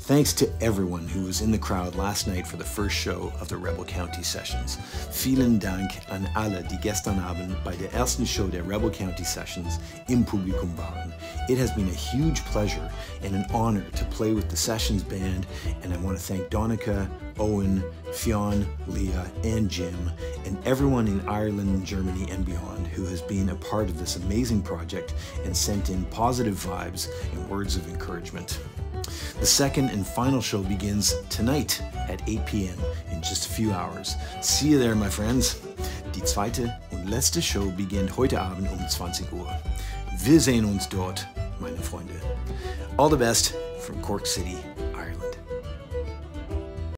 Thanks to everyone who was in the crowd last night for the first show of the Rebel County Sessions. Vielen Dank an alle, die gestern Abend bei der ersten Show der Rebel County Sessions im Publikum waren. It has been a huge pleasure and an honor to play with the Sessions band, and I want to thank Donica, Owen, Fionn, Leah, and Jim, and everyone in Ireland, Germany, and beyond who has been a part of this amazing project and sent in positive vibes and words of encouragement. The second and final show begins tonight at 8 p.m. in just a few hours. See you there, my friends. Die zweite und letzte Show beginnt heute Abend 20 Uhr. Wir sehen uns dort, meine Freunde. All the best from Cork City.